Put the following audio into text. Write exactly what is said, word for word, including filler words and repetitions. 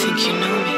think you knew me.